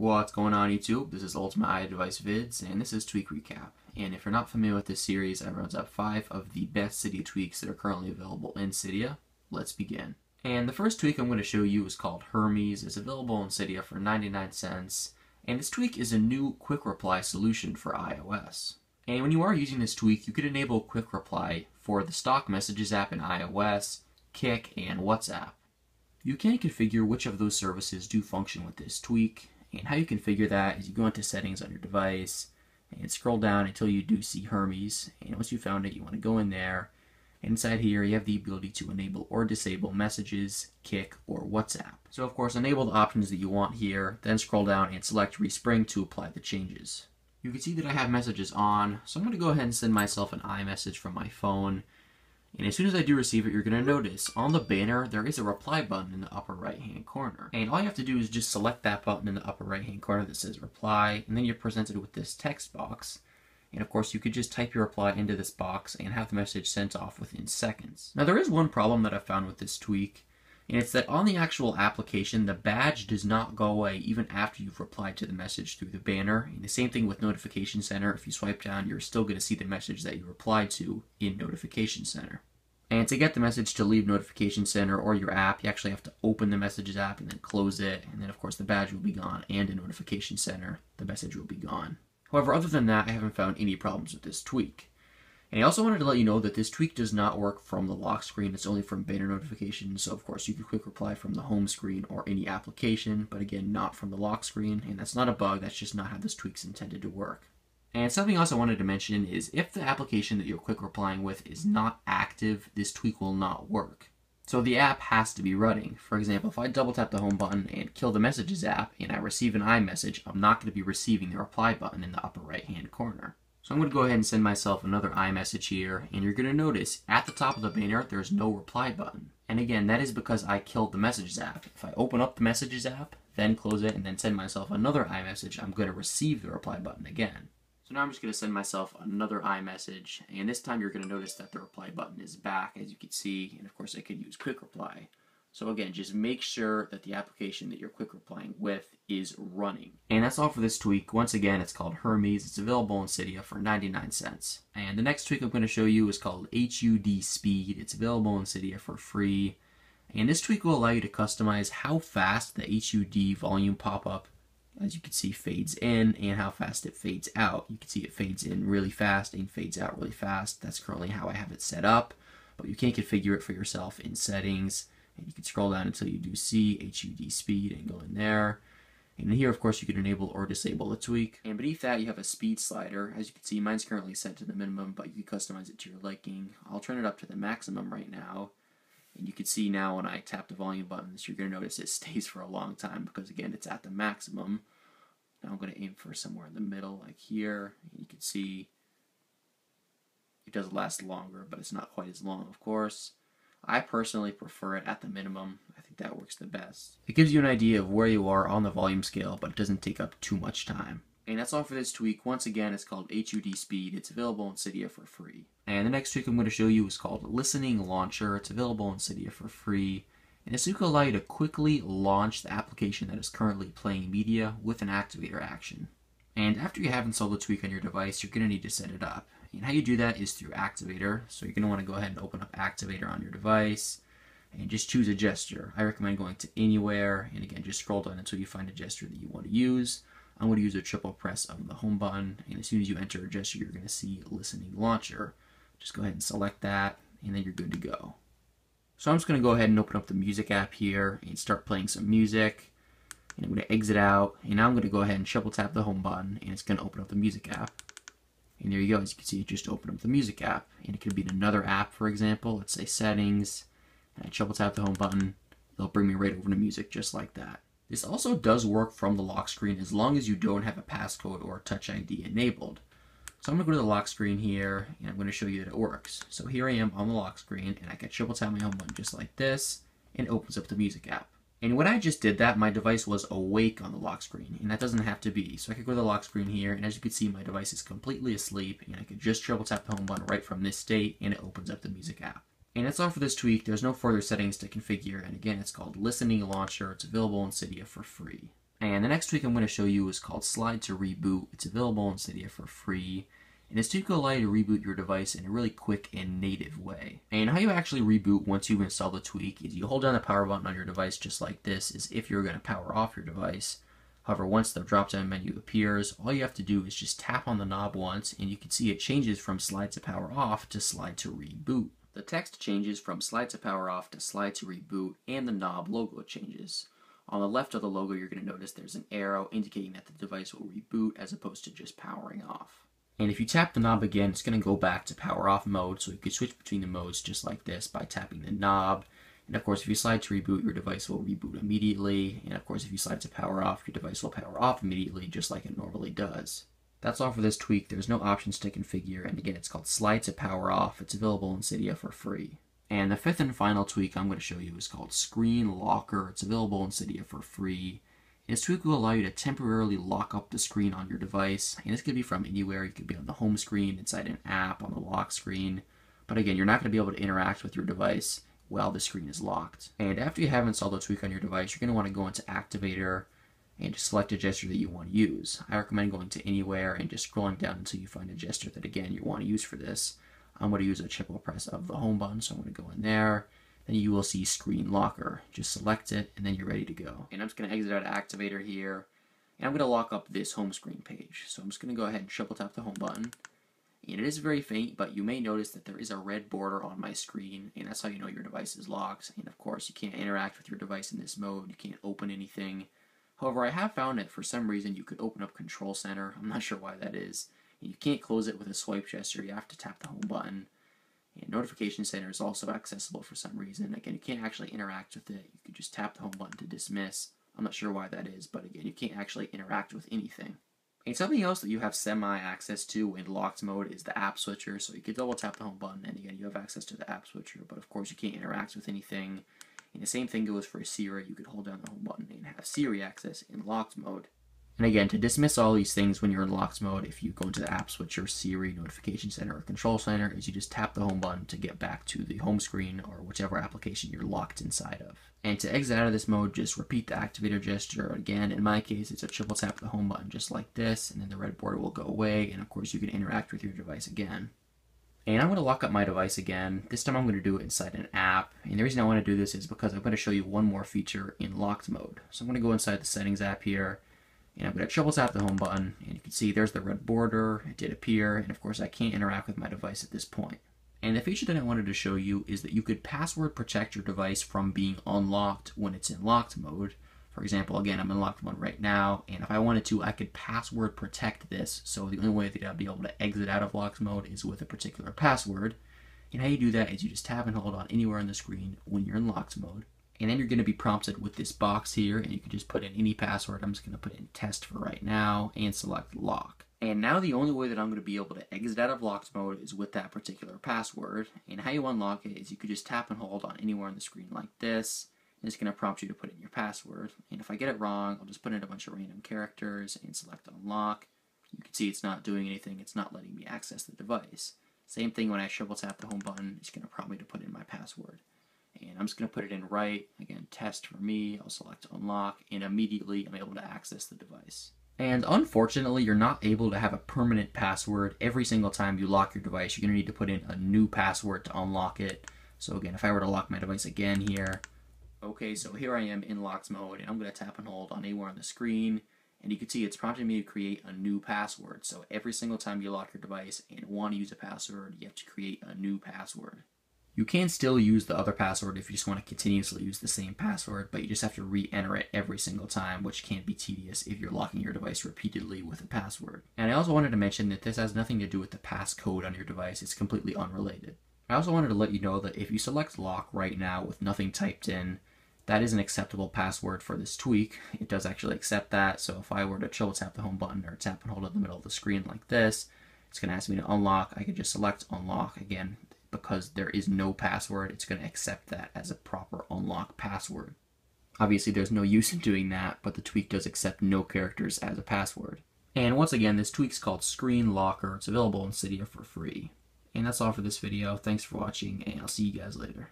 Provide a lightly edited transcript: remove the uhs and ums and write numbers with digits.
What's going on YouTube? This is Ultimate iDevice Vids and this is Tweak Recap. And if you're not familiar with this series, I rounds up 5 of the best Cydia tweaks that are currently available in Cydia. Let's begin. And the first tweak I'm going to show you is called Hermes. It's available in Cydia for 99 cents. And this tweak is a new quick reply solution for iOS. And when you are using this tweak, you could enable quick reply for the stock messages app in iOS, Kik, and WhatsApp. You can configure which of those services do function with this tweak. And how you configure that is you go into settings on your device and scroll down until you do see Hermes. And once you found it, you want to go in there. Inside here, you have the ability to enable or disable messages, Kik, or WhatsApp. So of course, enable the options that you want here, then scroll down and select Respring to apply the changes. You can see that I have messages on, so I'm going to go ahead and send myself an iMessage from my phone. And as soon as I do receive it, you're going to notice on the banner there is a reply button in the upper right hand corner. And all you have to do is just select that button in the upper right hand corner that says reply, and then you're presented with this text box. And of course you could just type your reply into this box and have the message sent off within seconds. Now there is one problem that I found with this tweak, and it's that on the actual application the badge does not go away even after you've replied to the message through the banner. And the same thing with Notification Center. If you swipe down, you're still going to see the message that you replied to in Notification Center. And to get the message to leave Notification Center or your app, you actually have to open the Messages app and then close it. And then of course the badge will be gone, and in Notification Center, the message will be gone. However, other than that, I haven't found any problems with this tweak. And I also wanted to let you know that this tweak does not work from the lock screen. It's only from banner notifications. So of course you can quick reply from the home screen or any application, but again, not from the lock screen. And that's not a bug, that's just not how this tweak's intended to work. And something else I wanted to mention is if the application that you're quick replying with is not active, this tweak will not work. So the app has to be running. For example, if I double tap the home button and kill the messages app and I receive an iMessage, I'm not going to be receiving the reply button in the upper right hand corner. So I'm going to go ahead and send myself another iMessage here, and you're going to notice at the top of the banner there's no reply button. And again, that is because I killed the messages app. If I open up the messages app, then close it, and then send myself another iMessage, I'm going to receive the reply button again. So now I'm just going to send myself another iMessage, and this time you're going to notice that the reply button is back, as you can see, and of course I could use quick reply. So again, just make sure that the application that you're quick replying with is running. And that's all for this tweak. Once again, it's called Hermes. It's available in Cydia for 99 cents. And the next tweak I'm going to show you is called HUD Speed. It's available in Cydia for free. And this tweak will allow you to customize how fast the HUD volume pop-up, as you can see, fades in and how fast it fades out. You can see it fades in really fast and fades out really fast. That's currently how I have it set up, but you can configure it for yourself in settings. And you can scroll down until you do see HUD Speed and go in there. And here, of course, you can enable or disable the tweak. And beneath that, you have a speed slider. As you can see, mine's currently set to the minimum, but you can customize it to your liking. I'll turn it up to the maximum right now. And you can see now when I tap the volume button, you're going to notice it stays for a long time because, again, it's at the maximum. Now I'm going to aim for somewhere in the middle, like here. You can see it does last longer, but it's not quite as long, of course. I personally prefer it at the minimum. I think that works the best. It gives you an idea of where you are on the volume scale, but it doesn't take up too much time. And that's all for this tweak. Once again, it's called HUD Speed. It's available in Cydia for free. And the next tweak I'm going to show you is called Listening Launcher. It's available in Cydia for free. And this tweak will allow you to quickly launch the application that is currently playing media with an activator action. And after you have installed the tweak on your device, you're going to need to set it up. And how you do that is through Activator. So you're going to want to go ahead and open up Activator on your device and just choose a gesture. I recommend going to anywhere, and again, just scroll down until you find a gesture that you want to use. I'm going to use a triple press of the home button, and as soon as you enter a gesture, you're going to see Listening Launcher. Just go ahead and select that, and then you're good to go. So I'm just going to go ahead and open up the music app here and start playing some music. And I'm going to exit out, and now I'm going to go ahead and triple tap the home button, and it's going to open up the music app. And there you go, as you can see, it just opened up the music app. And it could be in another app, for example. Let's say settings, and I triple tap the home button. It'll bring me right over to music, just like that. This also does work from the lock screen as long as you don't have a passcode or Touch ID enabled. So I'm going to go to the lock screen here, and I'm going to show you that it works. So here I am on the lock screen, and I can triple tap my home button just like this, and it opens up the music app. And when I just did that, my device was awake on the lock screen, and that doesn't have to be. So I could go to the lock screen here, and as you can see, my device is completely asleep, and I could just triple tap the home button right from this state, and it opens up the music app. And that's all for this tweak. There's no further settings to configure, and again, it's called Listening Launcher. It's available in Cydia for free. And the next tweak I'm going to show you is called Slide to Reboot. It's available on Cydia for free. And this tweak will allow you to reboot your device in a really quick and native way. And how you actually reboot once you've installed the tweak is you hold down the power button on your device just like this, as if you're going to power off your device. However, once the drop-down menu appears, all you have to do is just tap on the knob once, and you can see it changes from Slide to Power Off to Slide to Reboot. The text changes from Slide to Power Off to Slide to Reboot, and the knob logo changes. On the left of the logo, you're going to notice there's an arrow indicating that the device will reboot as opposed to just powering off. And if you tap the knob again, it's going to go back to power off mode, so you can switch between the modes just like this by tapping the knob. And of course, if you slide to reboot, your device will reboot immediately. And of course, if you slide to power off, your device will power off immediately, just like it normally does. That's all for this tweak. There's no options to configure, and again, it's called Slide to Power Off. It's available in Cydia for free. And the fifth and final tweak I'm going to show you is called Screen Locker. It's available in Cydia for free. And this tweak will allow you to temporarily lock up the screen on your device. And this could be from anywhere. You could be on the home screen, inside an app, on the lock screen. But again, you're not going to be able to interact with your device while the screen is locked. And after you have installed the tweak on your device, you're going to want to go into Activator and just select a gesture that you want to use. I recommend going to anywhere and just scrolling down until you find a gesture that, again, you want to use for this. I'm going to use a triple press of the home button, so I'm going to go in there. Then you will see Screen Locker. Just select it, and then you're ready to go. And I'm just going to exit out of Activator here, and I'm going to lock up this home screen page. So I'm just going to go ahead and triple tap the home button. And it is very faint, but you may notice that there is a red border on my screen, and that's how you know your device is locked. And of course, you can't interact with your device in this mode. You can't open anything. However, I have found that for some reason you could open up Control Center. I'm not sure why that is. You can't close it with a swipe gesture. You have to tap the home button. And Notification Center is also accessible for some reason. Again, you can't actually interact with it. You can just tap the home button to dismiss. I'm not sure why that is, but again, you can't actually interact with anything. And something else that you have semi-access to in locked mode is the app switcher. So you can double tap the home button, and again, you have access to the app switcher, but of course you can't interact with anything. And the same thing goes for Siri. You could hold down the home button and have Siri access in locked mode. And again, to dismiss all these things when you're in locked mode, if you go into the app switcher, Siri, Notification Center, or Control Center, is you just tap the home button to get back to the home screen or whichever application you're locked inside of. And to exit out of this mode, just repeat the Activator gesture again. In my case, it's a triple tap of the home button just like this, and then the red border will go away, and of course you can interact with your device again. And I'm going to lock up my device again. This time I'm going to do it inside an app. And the reason I want to do this is because I'm going to show you one more feature in locked mode. So I'm going to go inside the Settings app here. And I'm going to triple tap the home button, and you can see there's the red border. It did appear, and of course I can't interact with my device at this point. And the feature that I wanted to show you is that you could password protect your device from being unlocked when it's in locked mode. For example, again, I'm in locked mode right now, and if I wanted to, I could password protect this. So the only way that I'd be able to exit out of locked mode is with a particular password. And how you do that is you just tap and hold on anywhere on the screen when you're in locked mode. And then you're going to be prompted with this box here, and you can just put in any password. I'm just going to put in test for right now and select lock. And now the only way that I'm going to be able to exit out of locked mode is with that particular password. And how you unlock it is you could just tap and hold on anywhere on the screen like this. And it's going to prompt you to put in your password. And if I get it wrong, I'll just put in a bunch of random characters and select unlock. You can see it's not doing anything. It's not letting me access the device. Same thing when I triple tap the home button. It's going to prompt me to put in my password. And I'm just going to put it in right, again, test for me, I'll select unlock, and immediately I'm able to access the device. And unfortunately, you're not able to have a permanent password. Every single time you lock your device, you're going to need to put in a new password to unlock it. So again, if I were to lock my device again here, okay, so here I am in locked mode, and I'm going to tap and hold on anywhere on the screen, and you can see it's prompting me to create a new password. So every single time you lock your device and want to use a password, you have to create a new password. You can still use the other password if you just want to continuously use the same password, but you just have to re-enter it every single time, which can be tedious if you're locking your device repeatedly with a password. And I also wanted to mention that this has nothing to do with the passcode on your device. It's completely unrelated. I also wanted to let you know that if you select lock right now with nothing typed in, that is an acceptable password for this tweak. It does actually accept that, so if I were to triple tap the home button or tap and hold in the middle of the screen like this, it's going to ask me to unlock. I could just select unlock again. Because there is no password, it's going to accept that as a proper unlock password. Obviously, there's no use in doing that, but the tweak does accept no characters as a password. And once again, this tweak's called Screen Locker. It's available in Cydia for free. And that's all for this video. Thanks for watching, and I'll see you guys later.